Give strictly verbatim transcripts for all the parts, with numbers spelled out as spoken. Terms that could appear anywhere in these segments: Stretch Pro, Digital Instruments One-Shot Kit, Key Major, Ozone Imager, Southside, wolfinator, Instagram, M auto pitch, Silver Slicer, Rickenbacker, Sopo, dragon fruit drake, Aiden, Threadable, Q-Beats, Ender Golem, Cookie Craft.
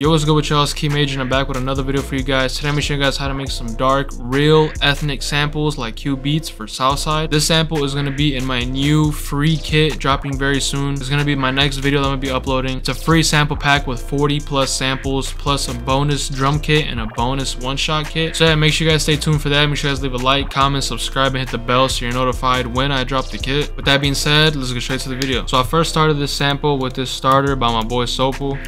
Yo, what's good with y'all? It's Key Major and I'm back with another video for you guys. Today I'm going to show you guys how to make some dark, real, ethnic samples like Q-Beats for Southside. This sample is going to be in my new free kit dropping very soon. It's going to be my next video that I'm going to be uploading. It's a free sample pack with forty plus samples plus a bonus drum kit and a bonus one-shot kit. So yeah, make sure you guys stay tuned for that. Make sure you guys leave a like, comment, subscribe, and hit the bell so you're notified when I drop the kit. With that being said, let's get straight to the video. So I first started this sample with this starter by my boy Sopo.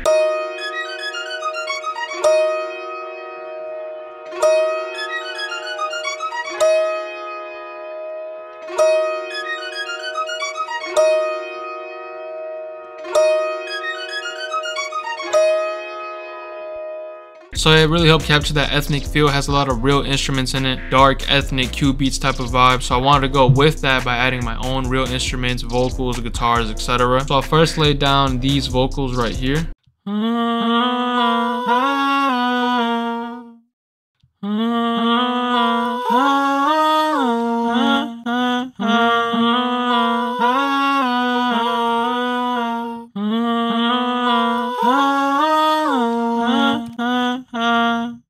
So it really helped capture that ethnic feel. It has a lot of real instruments in it, dark, ethnic, Q-Beats type of vibe. So I wanted to go with that by adding my own real instruments, vocals, guitars, et cetera. So I first laid down these vocals right here.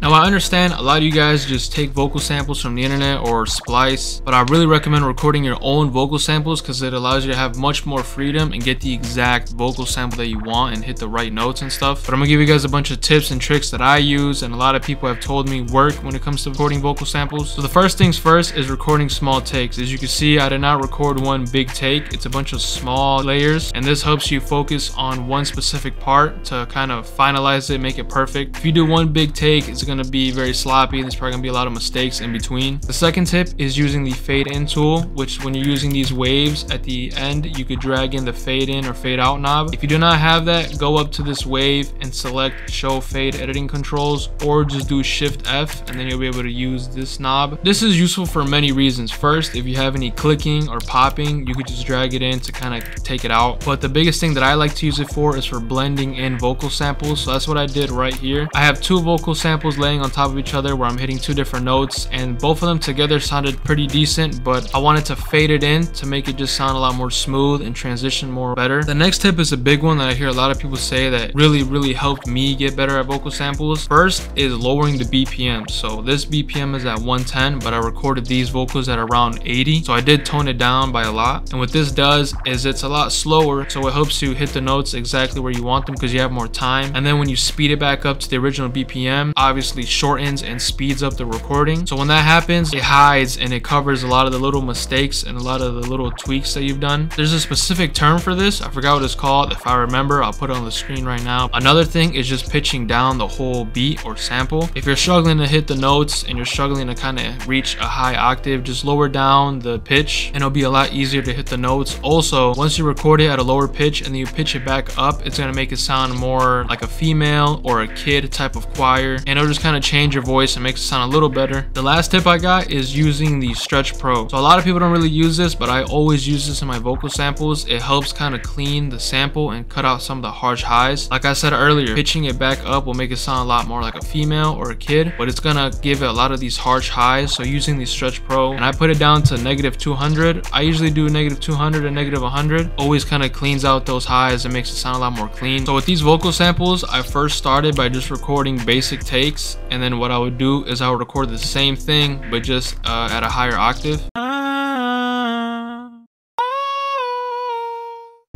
Now I understand a lot of you guys just take vocal samples from the internet or Splice, but I really recommend recording your own vocal samples because it allows you to have much more freedom and get the exact vocal sample that you want and hit the right notes and stuff. But I'm gonna give you guys a bunch of tips and tricks that I use and a lot of people have told me work when it comes to recording vocal samples. So the first things first is recording small takes. As you can see, I did not record one big take. It's a bunch of small layers, and this helps you focus on one specific part to kind of finalize it, make it perfect. If you do one big take, it's gonna to be very sloppy and there's probably gonna be a lot of mistakes in between. The second tip is using the fade in tool, which when you're using these waves at the end, you could drag in the fade in or fade out knob. If you do not have that, go up to this wave and select show fade editing controls, or just do shift F and then you'll be able to use this knob. This is useful for many reasons. First, if you have any clicking or popping, you could just drag it in to kind of take it out. But the biggest thing that I like to use it for is for blending in vocal samples. So that's what I did right here. I have two vocal samples left on top of each other where I'm hitting two different notes, and both of them together sounded pretty decent, but I wanted to fade it in to make it just sound a lot more smooth and transition more better. The next tip is a big one that I hear a lot of people say that really really helped me get better at vocal samples. First is lowering the B P M. So this B P M is at one ten, but I recorded these vocals at around eighty, so I did tone it down by a lot. And what this does is it's a lot slower, so it helps you hit the notes exactly where you want them because you have more time. And then when you speed it back up to the original B P M, obviously shortens and speeds up the recording. So when that happens, it hides and it covers a lot of the little mistakes and a lot of the little tweaks that you've done. There's a specific term for this. I forgot what it's called. If I remember, I'll put it on the screen right now. Another thing is just pitching down the whole beat or sample. If you're struggling to hit the notes and you're struggling to kind of reach a high octave, just lower down the pitch and it'll be a lot easier to hit the notes. Also, once you record it at a lower pitch and then you pitch it back up, it's going to make it sound more like a female or a kid type of choir, and it'll just kind of change your voice and makes it sound a little better. The last tip I got is using the Stretch Pro. So a lot of people don't really use this, but I always use this in my vocal samples. It helps kind of clean the sample and cut out some of the harsh highs. Like I said earlier, pitching it back up will make it sound a lot more like a female or a kid, but it's gonna give it a lot of these harsh highs. So using the Stretch Pro, and I put it down to negative two hundred. I usually do negative two hundred and negative one hundred. Always kind of cleans out those highs and makes it sound a lot more clean. So with these vocal samples, I first started by just recording basic takes. And then what I would do is I would record the same thing, but just uh, at a higher octave.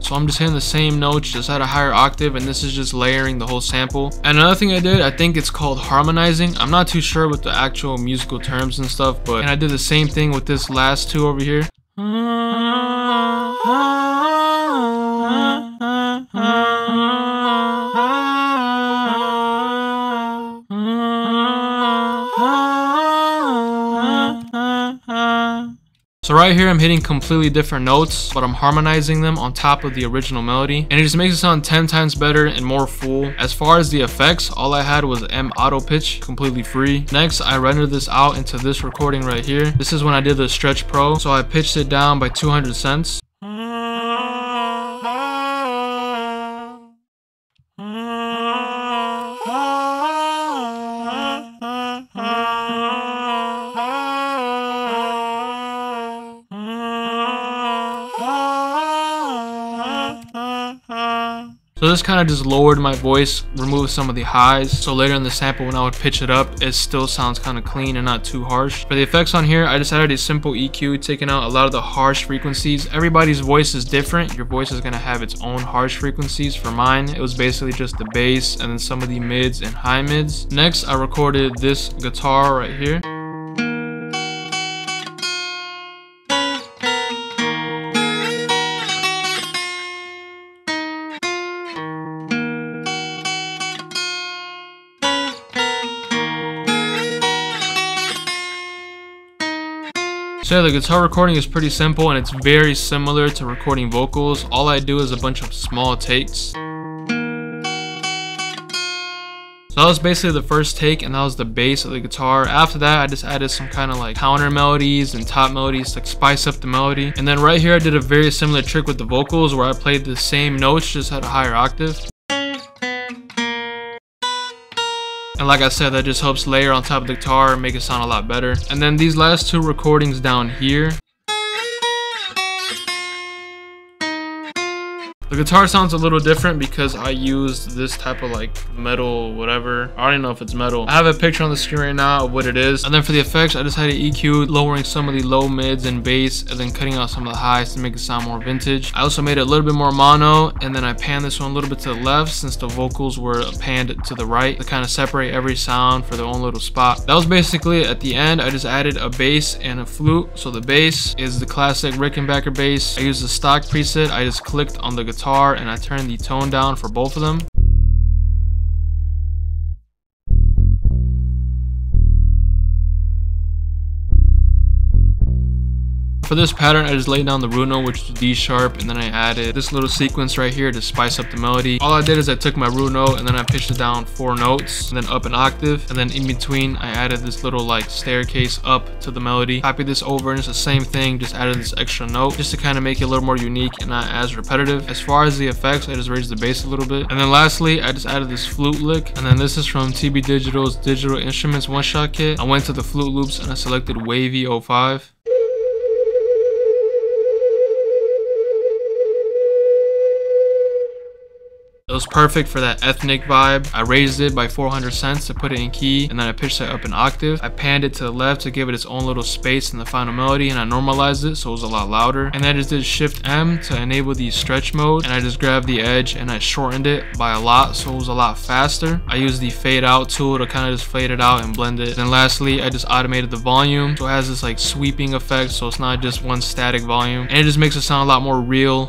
So I'm just hitting the same notes, just at a higher octave, and this is just layering the whole sample. And another thing I did, I think it's called harmonizing. I'm not too sure with the actual musical terms and stuff, but and I did the same thing with this last two over here. So right here I'm hitting completely different notes, but I'm harmonizing them on top of the original melody, and it just makes it sound ten times better and more full. As far as the effects, all I had was M Auto Pitch, completely free. Next, I rendered this out into this recording right here. This is when I did the Stretch Pro, so I pitched it down by two hundred cents. So this kind of just lowered my voice, removed some of the highs, so later in the sample when I would pitch it up, it still sounds kind of clean and not too harsh. For the effects on here, I just added a simple E Q, taking out a lot of the harsh frequencies. Everybody's voice is different. Your voice is going to have its own harsh frequencies. For mine, it was basically just the bass and then some of the mids and high mids. Next, I recorded this guitar right here. So yeah, the guitar recording is pretty simple and it's very similar to recording vocals. All I do is a bunch of small takes. So that was basically the first take, and that was the bass of the guitar. After that, I just added some kind of like counter melodies and top melodies to like spice up the melody. And then right here, I did a very similar trick with the vocals where I played the same notes, just at a higher octave. And like I said, that just helps layer on top of the guitar and make it sound a lot better. And then these last two recordings down here. The guitar sounds a little different because I used this type of like metal whatever. I don't know if it's metal. I have a picture on the screen right now of what it is. And then for the effects, I just had an E Q, lowering some of the low mids and bass, and then cutting out some of the highs to make it sound more vintage. I also made it a little bit more mono, and then I panned this one a little bit to the left since the vocals were panned to the right to kind of separate every sound for their own little spot. That was basically it. At the end, I just added a bass and a flute. So the bass is the classic Rickenbacker bass. I used the stock preset. I just clicked on the guitar and I turned the tone down for both of them. For this pattern, I just laid down the root note, which is D sharp, and then I added this little sequence right here to spice up the melody. All I did is I took my root note and then I pitched it down four notes and then up an octave, and then in between I added this little like staircase up to the melody. Copied this over and it's the same thing, just added this extra note just to kind of make it a little more unique and not as repetitive. As far as the effects, I just raised the bass a little bit, and then lastly I just added this flute lick, and then this is from T B Digital's Digital Instruments One-Shot Kit. I went to the flute loops and I selected Wavy oh five. It was perfect for that ethnic vibe. I raised it by four hundred cents to put it in key, and then I pitched it up an octave. I panned it to the left to give it its own little space in the final melody, and I normalized it so it was a lot louder. And then I just did Shift M to enable the stretch mode, and I just grabbed the edge and I shortened it by a lot so it was a lot faster. I used the fade out tool to kind of just fade it out and blend it. Then lastly, I just automated the volume so it has this like sweeping effect, so it's not just one static volume, and it just makes it sound a lot more real.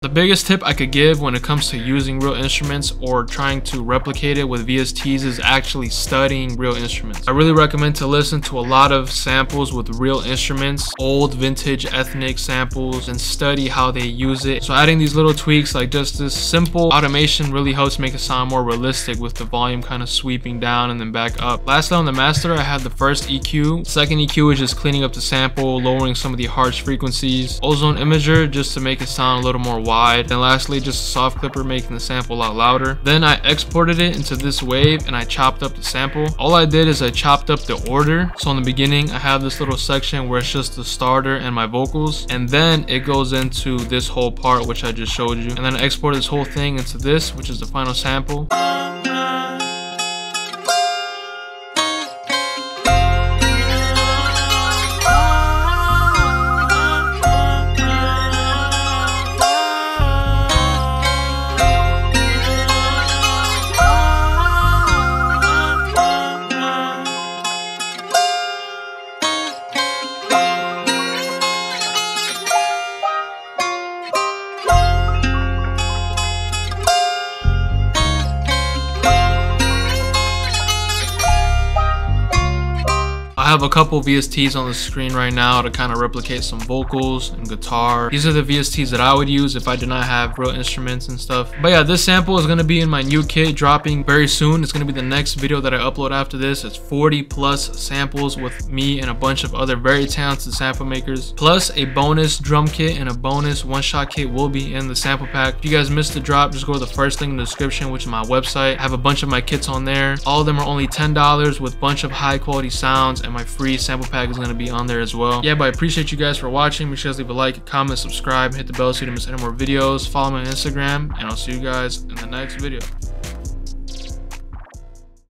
The biggest tip I could give when it comes to using real instruments or trying to replicate it with V S Ts is actually studying real instruments. I really recommend to listen to a lot of samples with real instruments, old vintage ethnic samples, and study how they use it. So adding these little tweaks like just this simple automation really helps make it sound more realistic, with the volume kind of sweeping down and then back up. Lastly, on the master, I had the first E Q. Second E Q is just cleaning up the sample, lowering some of the harsh frequencies. Ozone Imager just to make it sound a little more wide. Then lastly, just a soft clipper making the sample a lot louder. Then I exported it into this wave and I chopped up the sample. All I did is I chopped up the order. So in the beginning, I have this little section where it's just the starter and my vocals, and then it goes into this whole part which I just showed you. And then I exported this whole thing into this, which is the final sample. I have a couple V S Ts on the screen right now to kind of replicate some vocals and guitar. These are the V S Ts that I would use if I did not have real instruments and stuff. But yeah, this sample is going to be in my new kit dropping very soon. It's going to be the next video that I upload after this. It's forty plus samples with me and a bunch of other very talented sample makers. Plus a bonus drum kit and a bonus one-shot kit will be in the sample pack. If you guys missed the drop, just go to the first link in the description, which is my website. I have a bunch of my kits on there. All of them are only ten dollars with a bunch of high quality sounds and my my free sample pack is going to be on there as well. Yeah, but I appreciate you guys for watching. Make sure to leave a like, comment, subscribe, hit the bell so you don't miss any more videos. Follow me on Instagram, and I'll see you guys in the next video.